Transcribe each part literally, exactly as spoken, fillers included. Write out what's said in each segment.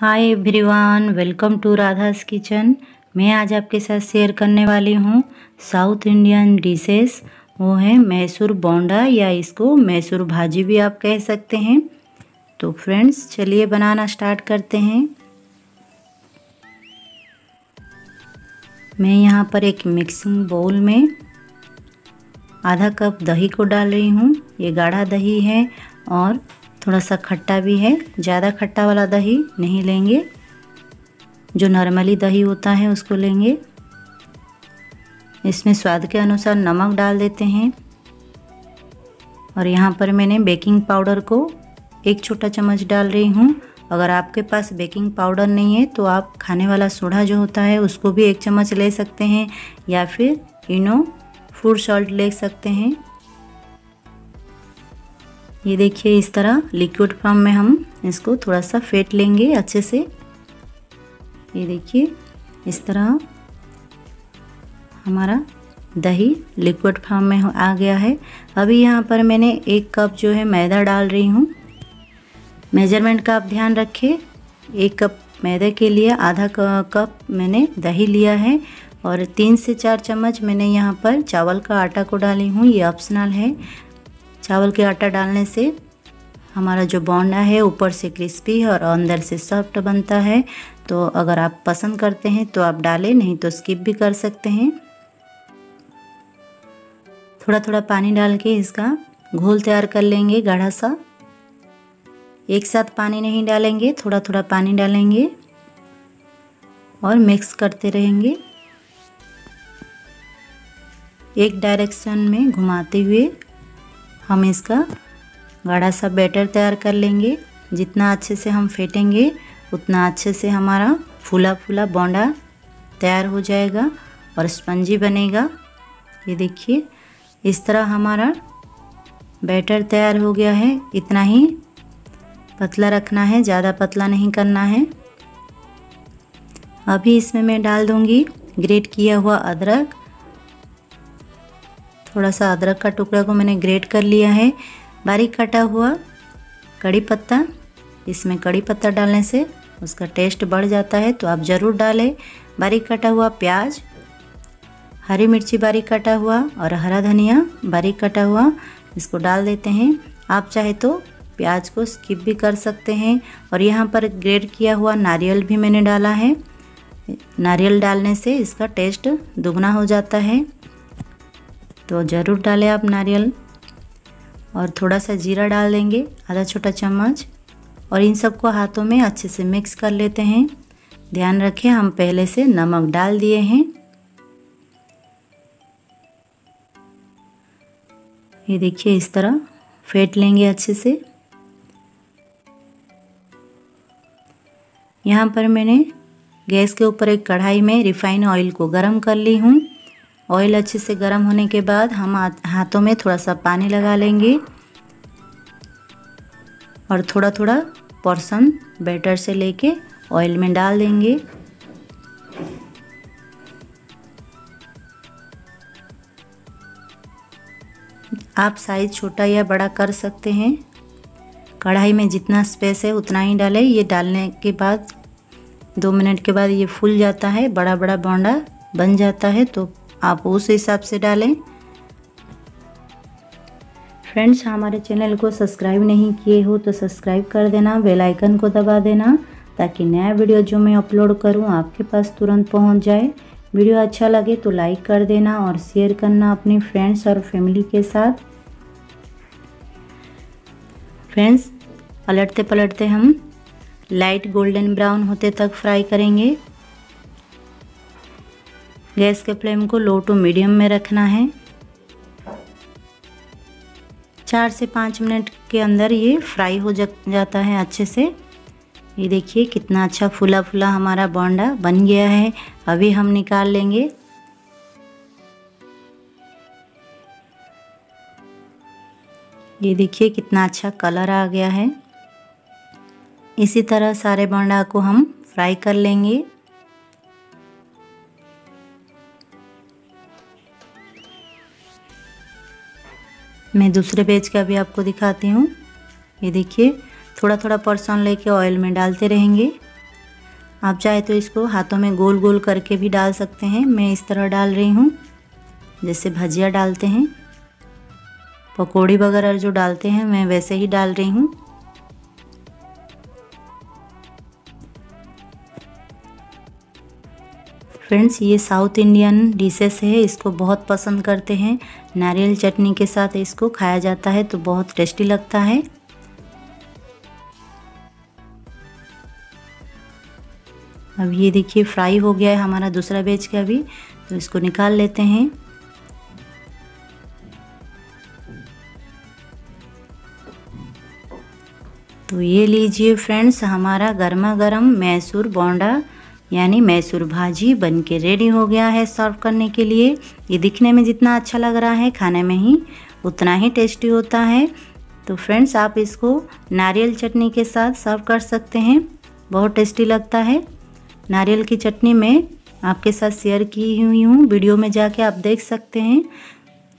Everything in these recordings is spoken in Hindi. Hi everyone, welcome to Radha's kitchen. मैं आज आपके साथ शेयर करने वाली हूँ साउथ इंडियन डिशेस। वो है मैसूर बोंडा या इसको मैसूर भाजी भी आप कह सकते हैं। तो फ्रेंड्स चलिए बनाना स्टार्ट करते हैं। मैं यहाँ पर एक मिक्सिंग बाउल में आधा कप दही को डाल रही हूँ। ये गाढ़ा दही है और थोड़ा सा खट्टा भी है। ज़्यादा खट्टा वाला दही नहीं लेंगे, जो नॉर्मली दही होता है उसको लेंगे। इसमें स्वाद के अनुसार नमक डाल देते हैं। और यहाँ पर मैंने बेकिंग पाउडर को एक छोटा चम्मच डाल रही हूँ। अगर आपके पास बेकिंग पाउडर नहीं है तो आप खाने वाला सोडा जो होता है उसको भी एक चम्मच ले सकते हैं, या फिर इनो फूड सॉल्ट ले सकते हैं। ये देखिए, इस तरह लिक्विड फॉर्म में हम इसको थोड़ा सा फेंट लेंगे अच्छे से। ये देखिए, इस तरह हमारा दही लिक्विड फॉर्म में आ गया है। अभी यहाँ पर मैंने एक कप जो है मैदा डाल रही हूँ। मेजरमेंट का आप ध्यान रखें। एक कप मैदे के लिए आधा कप मैंने दही लिया है और तीन से चार चम्मच मैंने यहाँ पर चावल का आटा को डाली हूँ। ये ऑप्शनल है। चावल के आटा डालने से हमारा जो बोंडा है ऊपर से क्रिस्पी और अंदर से सॉफ्ट बनता है। तो अगर आप पसंद करते हैं तो आप डालें, नहीं तो स्किप भी कर सकते हैं। थोड़ा थोड़ा पानी डाल के इसका घोल तैयार कर लेंगे, गाढ़ा सा। एक साथ पानी नहीं डालेंगे, थोड़ा थोड़ा पानी डालेंगे और मिक्स करते रहेंगे। एक डायरेक्शन में घुमाते हुए हम इसका गाढ़ा सा बैटर तैयार कर लेंगे। जितना अच्छे से हम फेंटेंगे उतना अच्छे से हमारा फूला फूला बोंडा तैयार हो जाएगा और स्पंजी बनेगा। ये देखिए, इस तरह हमारा बैटर तैयार हो गया है। इतना ही पतला रखना है, ज़्यादा पतला नहीं करना है। अभी इसमें मैं डाल दूँगी ग्रेट किया हुआ अदरक। थोड़ा सा अदरक का टुकड़ा को मैंने ग्रेट कर लिया है। बारीक कटा हुआ कड़ी पत्ता, इसमें कड़ी पत्ता डालने से उसका टेस्ट बढ़ जाता है, तो आप ज़रूर डालें। बारीक कटा हुआ प्याज, हरी मिर्ची बारीक कटा हुआ और हरा धनिया बारीक कटा हुआ इसको डाल देते हैं। आप चाहे तो प्याज को स्किप भी कर सकते हैं। और यहाँ पर ग्रेट किया हुआ नारियल भी मैंने डाला है। नारियल डालने से इसका टेस्ट दुगना हो जाता है, तो ज़रूर डालें आप नारियल। और थोड़ा सा जीरा डाल देंगे, आधा छोटा चम्मच। और इन सबको हाथों में अच्छे से मिक्स कर लेते हैं। ध्यान रखें, हम पहले से नमक डाल दिए हैं। ये देखिए, इस तरह फेंट लेंगे अच्छे से। यहाँ पर मैंने गैस के ऊपर एक कढ़ाई में रिफाइन ऑयल को गरम कर ली हूँ। ऑयल अच्छे से गर्म होने के बाद हम हाथों में थोड़ा सा पानी लगा लेंगे और थोड़ा थोड़ा पोर्शन बैटर से लेके ऑयल में डाल देंगे। आप साइज छोटा या बड़ा कर सकते हैं। कढ़ाई में जितना स्पेस है उतना ही डालें। ये डालने के बाद दो मिनट के बाद ये फूल जाता है, बड़ा बड़ा बोंडा बन जाता है, तो आप उस हिसाब से डालें। फ्रेंड्स, हमारे चैनल को सब्सक्राइब नहीं किए हो तो सब्सक्राइब कर देना, बेल आइकन को दबा देना, ताकि नया वीडियो जो मैं अपलोड करूं आपके पास तुरंत पहुंच जाए। वीडियो अच्छा लगे तो लाइक कर देना और शेयर करना अपने फ्रेंड्स और फैमिली के साथ। फ्रेंड्स, पलटते पलटते हम लाइट गोल्डन ब्राउन होते तक फ्राई करेंगे। गैस के फ्लेम को लो टू मीडियम में रखना है। चार से पाँच मिनट के अंदर ये फ्राई हो जाता है अच्छे से। ये देखिए, कितना अच्छा फूला फूला हमारा बोंडा बन गया है। अभी हम निकाल लेंगे। ये देखिए, कितना अच्छा कलर आ गया है। इसी तरह सारे बोंडा को हम फ्राई कर लेंगे। मैं दूसरे पेज का भी आपको दिखाती हूँ। ये देखिए, थोड़ा थोड़ा पोर्शन लेके ऑयल में डालते रहेंगे। आप चाहे तो इसको हाथों में गोल गोल करके भी डाल सकते हैं। मैं इस तरह डाल रही हूँ जैसे भजिया डालते हैं, पकौड़ी वगैरह जो डालते हैं मैं वैसे ही डाल रही हूँ। फ्रेंड्स, ये साउथ इंडियन डिशेस है, इसको बहुत पसंद करते हैं। नारियल चटनी के साथ इसको खाया जाता है तो बहुत टेस्टी लगता है। अब ये देखिए फ्राई हो गया है हमारा दूसरा बैच का भी, तो इसको निकाल लेते हैं। तो ये लीजिए फ्रेंड्स, हमारा गर्मा गर्म मैसूर बोंडा यानी मैसूर भाजी बन के रेडी हो गया है सर्व करने के लिए। ये दिखने में जितना अच्छा लग रहा है खाने में ही उतना ही टेस्टी होता है। तो फ्रेंड्स, आप इसको नारियल चटनी के साथ सर्व कर सकते हैं, बहुत टेस्टी लगता है। नारियल की चटनी में आपके साथ शेयर की हुई हूँ, वीडियो में जाके आप देख सकते हैं।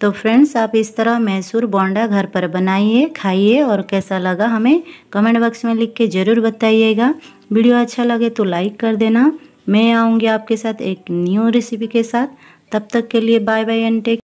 तो फ्रेंड्स, आप इस तरह मैसूर बोंडा घर पर बनाइए, खाइए और कैसा लगा हमें कमेंट बॉक्स में लिख के ज़रूर बताइएगा। वीडियो अच्छा लगे तो लाइक कर देना। मैं आऊँगी आपके साथ एक न्यू रेसिपी के साथ, तब तक के लिए बाय बाय एंड टेक।